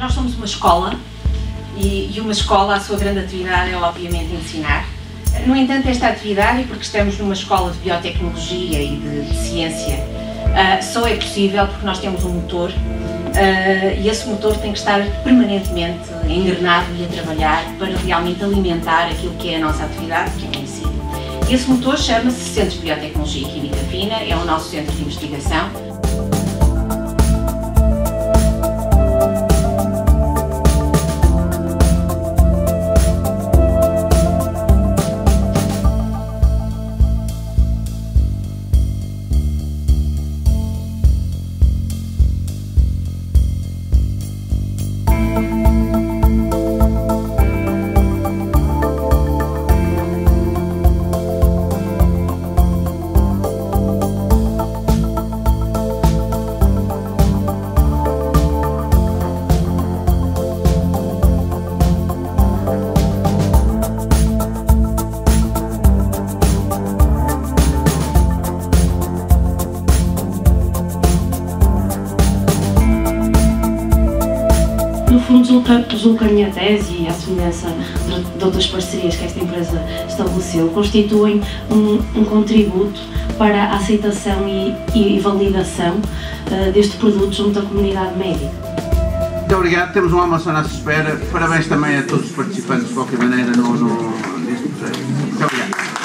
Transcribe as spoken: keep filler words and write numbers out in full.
Nós somos uma escola e, e uma escola, a sua grande atividade é obviamente ensinar. No entanto, esta atividade, porque estamos numa escola de biotecnologia e de, de ciência, uh, só é possível porque nós temos um motor uh, e esse motor tem que estar permanentemente engrenado e a trabalhar para realmente alimentar aquilo que é a nossa atividade, que é o ensino. Esse motor chama-se Centro de Biotecnologia e Química Fina, é o nosso centro de investigação. Julgo que a minha tese e a semelhança de outras parcerias que esta empresa estabeleceu constituem um, um contributo para a aceitação e, e validação uh, deste produto junto à comunidade médica. Muito obrigado, temos um almoço à nossa espera. Parabéns também a todos os participantes, de qualquer maneira, no, no, neste projeto. Muito obrigado.